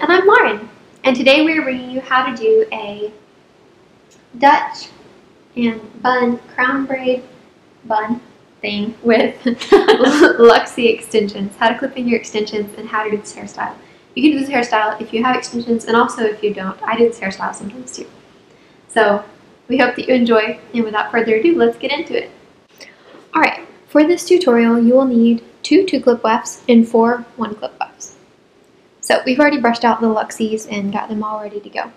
and I'm Lauren, and today we're bringing you how to do a Dutch and bun, crown braid bun thing with Luxy extensions, how to clip in your extensions and how to do this hairstyle. You can do this hairstyle if you have extensions and also if you don't. I do this hairstyle sometimes too. So we hope that you enjoy, and without further ado, let's get into it. Alright, for this tutorial you will need two clip wefts and four one-clip wefts. So we've already brushed out the Luxys and got them all ready to go.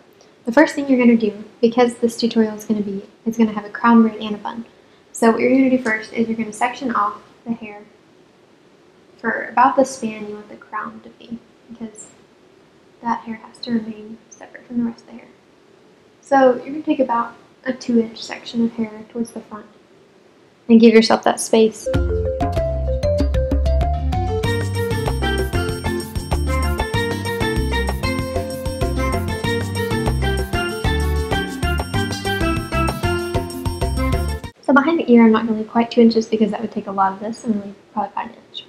The first thing you're going to do, because this tutorial is going to be, it's going to have a crown braid and a bun. So what you're going to do first is you're going to section off the hair for about the span you want the crown to be, because that hair has to remain separate from the rest of the hair. So you're going to take about a 2-inch section of hair towards the front and give yourself that space. Behind the ear, I'm not going to leave quite 2 inches because that would take a lot of this, and I'm going to leave probably about an inch.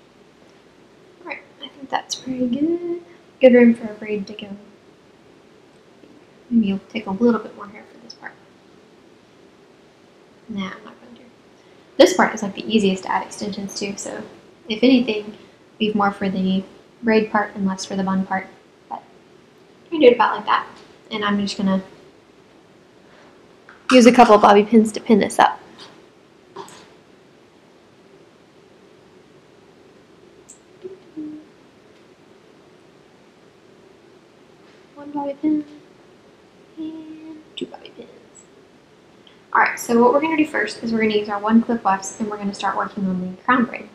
Alright, I think that's pretty good. Good room for a braid to go. Maybe you'll take a little bit more hair for this part. Nah, I'm not going to. This part is like the easiest to add extensions to, so if anything, leave more for the braid part and less for the bun part. But you can do it about like that, and I'm just going to use a couple of bobby pins to pin this up. Bobby pin and 2 bobby pins. Alright, so what we're going to do first is we're going to use our 1-clip wefts and we're going to start working on the crown braid.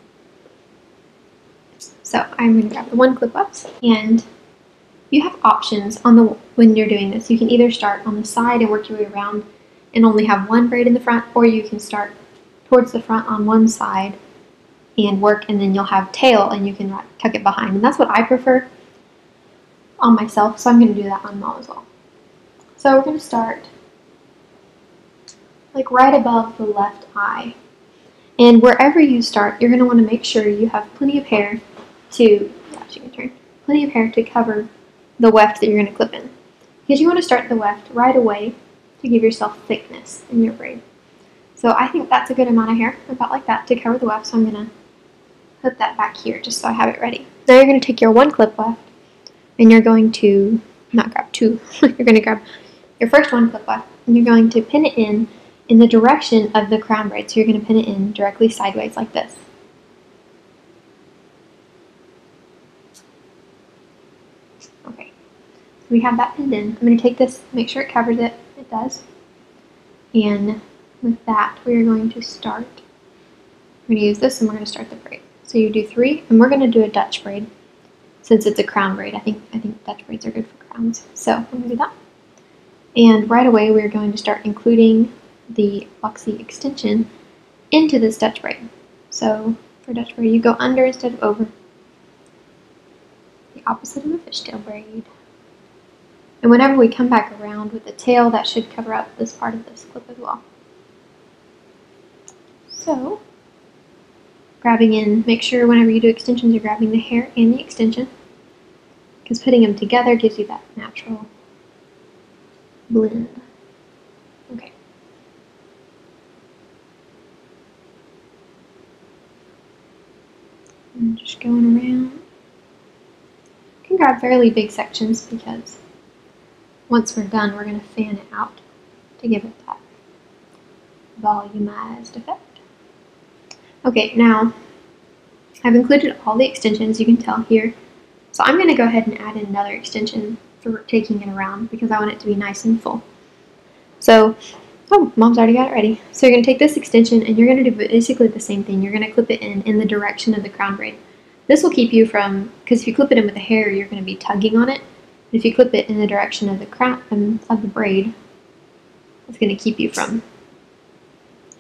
So I'm going to grab the 1-clip wefts, and you have options on the when you're doing this. You can either start on the side and work your way around and only have 1 braid in the front, or you can start towards the front on one side and work, and then you'll have tail and you can tuck it behind. And that's what I prefer on myself, so I'm going to do that on mom as well. So we're going to start like right above the left eye, and wherever you start you're going to want to make sure you have plenty of hair to cover the weft that you're going to clip in, because you want to start the weft right away to give yourself thickness in your braid. So I think that's a good amount of hair, about like that, to cover the weft, so I'm going to put that back here just so I have it ready. Now you're going to take your 1-clip weft, and you're going to not grab two, you're going to grab your first 1-clip weft, and you're going to pin it in the direction of the crown braid. So you're going to pin it in directly sideways like this. Okay, so we have that pinned in. I'm going to take this, make sure it covers it, it does. And with that, we're going to start, we're going to use this and we're going to start the braid. So you do 3, and we're going to do a Dutch braid. Since it's a crown braid, I think Dutch braids are good for crowns. So I'm going to do that. And right away we're going to start including the Luxy extension into this Dutch braid. So for Dutch braid you go under instead of over. The opposite of a fishtail braid. And whenever we come back around with the tail, that should cover up this part of this clip as well. So grabbing in, make sure whenever you do extensions you're grabbing the hair and the extension, because putting them together gives you that natural blend. Okay. And just going around. You can grab fairly big sections because once we're done, we're going to fan it out to give it that volumized effect. Okay, now I've included all the extensions, you can tell here. So I'm going to go ahead and add in another extension for taking it around because I want it to be nice and full. So, oh, mom's already got it ready. So you're going to take this extension and you're going to do basically the same thing. You're going to clip it in the direction of the crown braid. This will keep you from, because if you clip it in with the hair, you're going to be tugging on it. If you clip it in the direction of the crown of the braid, it's going to keep you from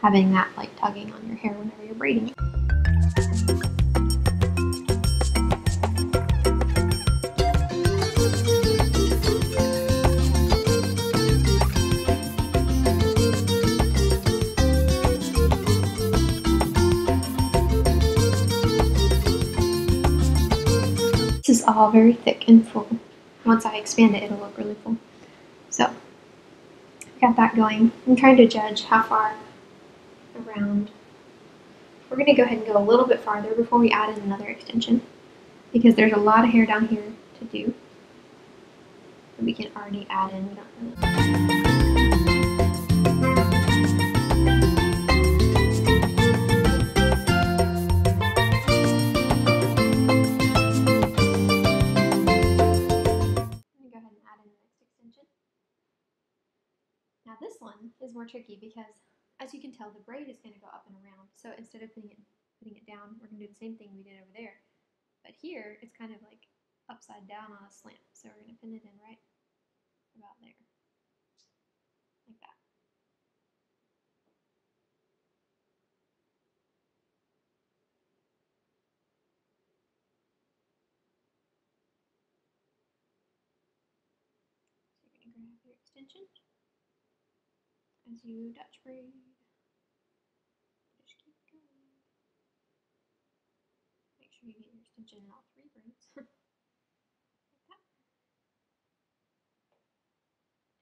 having that like tugging on your hair whenever you're braiding it. This is all very thick and full. once I expand it, it'll look really cool. So I got that going. I'm trying to judge how far around. We're going to go ahead and go a little bit farther before we add in another extension, because there's a lot of hair down here to do. But we can already add in. Now this one is more tricky because, as you can tell, the braid is going to go up and around. So instead of putting it down, we're going to do the same thing we did over there. But here, it's kind of like upside down on a slant. So we're going to pin it in right about there. Like that. So you're going to grab your extension. As you Dutch braid, just keep going. Make sure you get your extension in all three braids. Like that.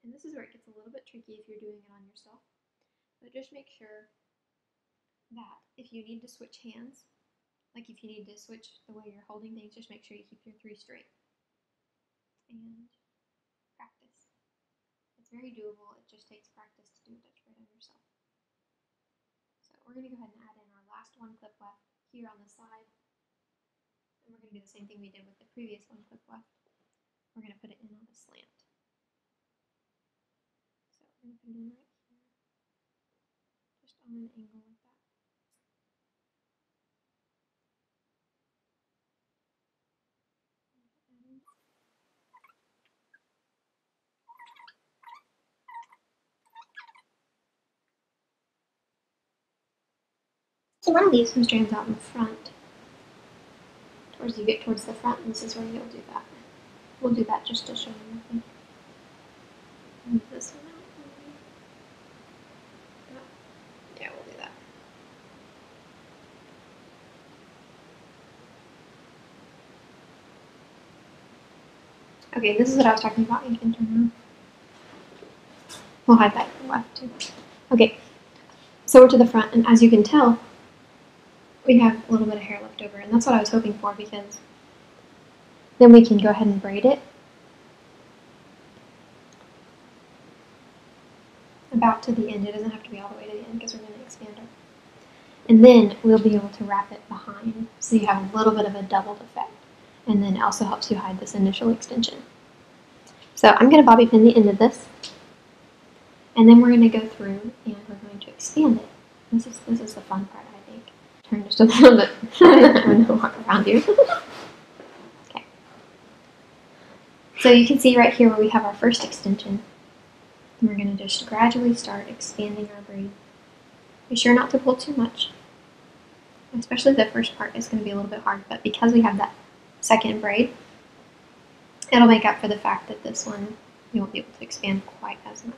And this is where it gets a little bit tricky if you're doing it on yourself. But just make sure that if you need to switch hands, like if you need to switch the way you're holding things, just make sure you keep your three straight. And practice. It's very doable. It just takes practice to do a Dutch braid on yourself. So we're going to go ahead and add in our last one clip left here on the side. And we're going to do the same thing we did with the previous one clip left. We're going to put it in on a slant. So we're going to put it in right here. Just on an angle like that. So you want to leave some strands out in the front. As you get towards the front, this is where you'll do that. We'll do that just to show you. I think. Move this one out. Yeah, we'll do that. Okay, this is what I was talking about. You can turn around. We'll hide that to the left too. Okay, so we're to the front, and as you can tell, we have a little bit of hair left over, and that's what I was hoping for, because then we can go ahead and braid it about to the end. It doesn't have to be all the way to the end because we're going to expand it. And then we'll be able to wrap it behind, so you have a little bit of a doubled effect, and then it also helps you hide this initial extension. So I'm going to bobby pin the end of this, and then we're going to go through and we're going to expand it. This is the fun part. Turn just a little bit. I'm gonna walk around you. Okay. So you can see right here where we have our first extension. And we're gonna just gradually start expanding our braid. Be sure not to pull too much. Especially the first part is gonna be a little bit hard, but because we have that second braid, it'll make up for the fact that this one you won't be able to expand quite as much.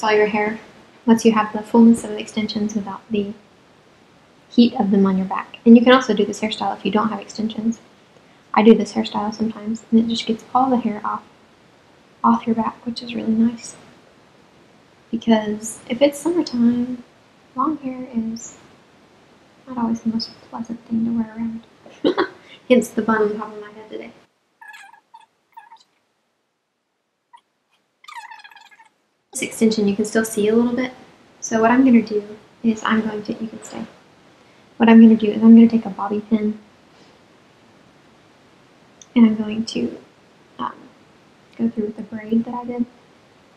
All your hair lets you have the fullness of the extensions without the heat of them on your back. And you can also do this hairstyle if you don't have extensions. I do this hairstyle sometimes, and it just gets all the hair off your back, which is really nice. Because if it's summertime, long hair is not always the most pleasant thing to wear around. Hence the bun on top of my head today. Extension, you can still see a little bit. So what I'm going to do is you can stay. What I'm going to do is I'm going to take a bobby pin and I'm going to go through with the braid that I did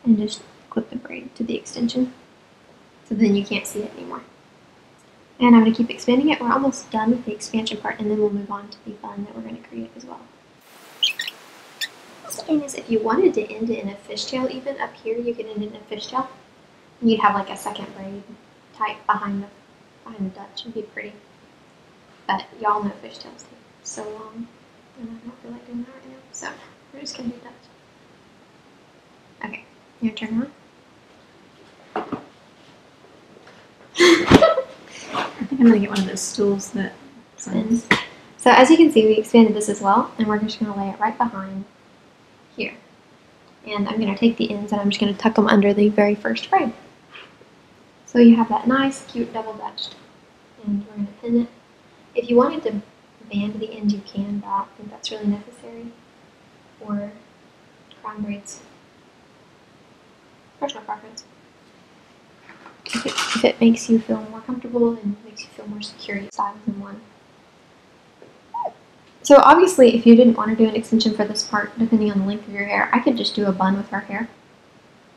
and just clip the braid to the extension, so then you can't see it anymore. And I'm going to keep expanding it. We're almost done with the expansion part, and then we'll move on to the bun that we're going to create as well. Is if you wanted to end it in a fishtail, even up here you could end it in a fishtail, and you'd have like a second braid type behind the Dutch. It'd be pretty, but y'all know fishtails take so long, and I don't feel like doing that right now, so we're just gonna do Dutch. Okay, your turn on. I'm going to get one of those stools that spins. So as you can see, we expanded this as well, and we're just going to lay it right behind here. And I'm going to take the ends and I'm just going to tuck them under the very first frame. So you have that nice, cute double dutched. And we're going to pin it. If you wanted to band the ends, you can, but I don't think that's really necessary for crown braids. Personal preference. If it makes you feel more comfortable and makes you feel more secure, you size in one. So obviously, if you didn't want to do an extension for this part, depending on the length of your hair, I could just do a bun with her hair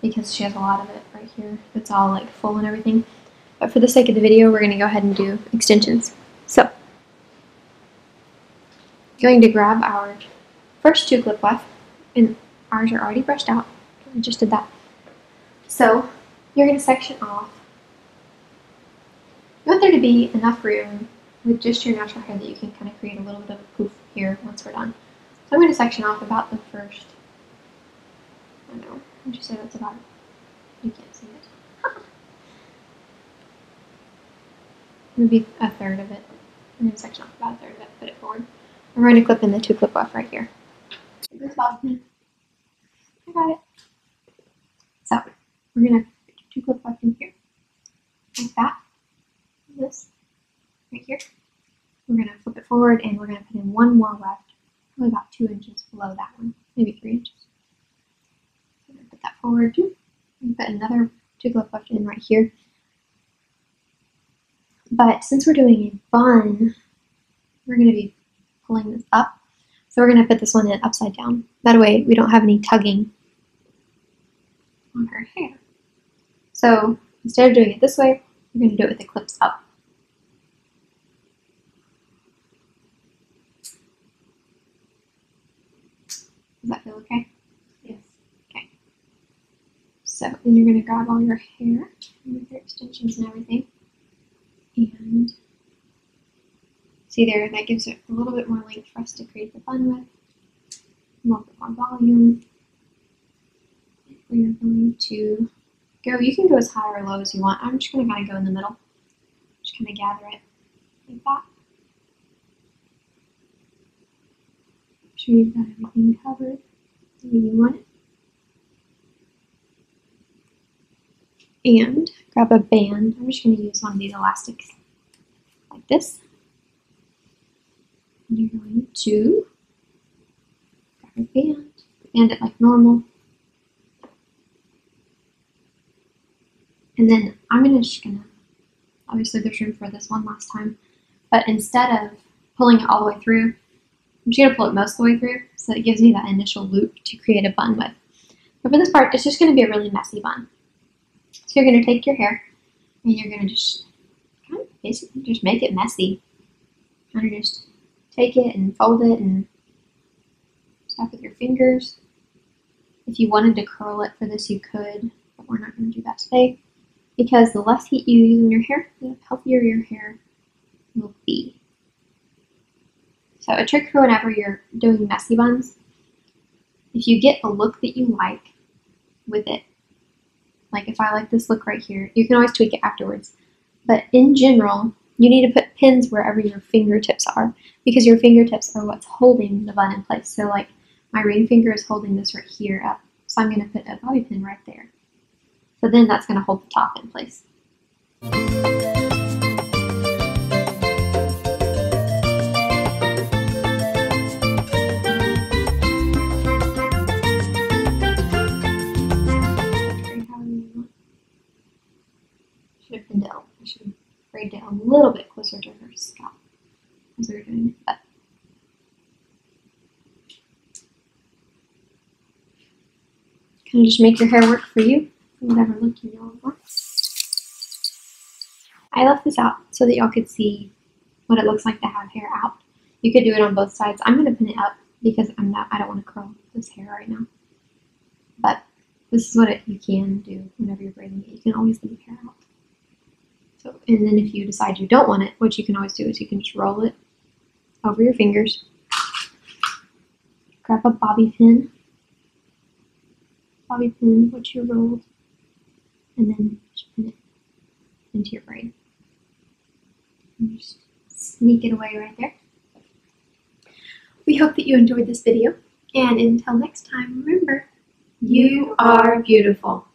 because she has a lot of it right here. It's all like full and everything. But for the sake of the video, we're going to go ahead and do extensions. So, I'm going to grab our first two clip left, and ours are already brushed out. I just did that. So, you're going to section off. You want there to be enough room with just your natural hair that you can kind of create a little bit of a poof here once we're done. So I'm going to section off about the first, I don't know, would you say that's about, you can't see it. Maybe a third of it. I'm going to section off about a third of it, put it forward. And we're going to clip in the two clip off right here. I got it. So we're going to two clip off in here, like that, this. Right here. We're going to flip it forward and we're going to put in one more left, probably about 2 inches below that one, maybe 3 inches. We're going to put that forward too. And put another two clip left in right here. But since we're doing a bun, we're going to be pulling this up. So we're going to put this one in upside down. That way we don't have any tugging on her hair. So instead of doing it this way, we're going to do it with the clips up. Does that feel okay? Yes. Okay. So then you're going to grab all your hair with your extensions and everything. And see there, that gives it a little bit more length for us to create the bun with. A little bit more volume. We're going to go, you can go as high or low as you want. I'm just going to kind of go in the middle. Just kind of gather it like that. Sure you've got everything covered the way you want it. And grab a band. I'm just going to use one of these elastics like this. And you're going to grab a band, band it like normal. And then I'm just going to, obviously there's room for this one last time, but instead of pulling it all the way through, I'm just going to pull it most of the way through so that it gives me that initial loop to create a bun with. But for this part, it's just going to be a really messy bun. So you're going to take your hair and you're going to just kind of basically just make it messy. Kind of just take it and fold it and stuff with your fingers. If you wanted to curl it for this, you could, but we're not going to do that today because the less heat you use in your hair, the healthier your hair will be. So a trick for whenever you're doing messy buns, if you get a look that you like with it, like if I like this look right here, you can always tweak it afterwards. But in general, you need to put pins wherever your fingertips are because your fingertips are what's holding the bun in place. So like my ring finger is holding this right here up, so I'm going to put a bobby pin right there. So then that's going to hold the top in place. I should have braided it a little bit closer to her scalp as we were doing it, but kind of just make your hair work for you, whatever look you all want. I left this out so that y'all could see what it looks like to have hair out. You could do it on both sides. I'm going to pin it up because I don't want to curl this hair right now, but this is what you can do whenever you're braiding it. You can always leave hair out. So, and then if you decide you don't want it, what you can always do is you can just roll it over your fingers, grab a bobby pin which you rolled, and then just pin it into your braid. sneak it away right there. We hope that you enjoyed this video, and until next time, remember, you are beautiful.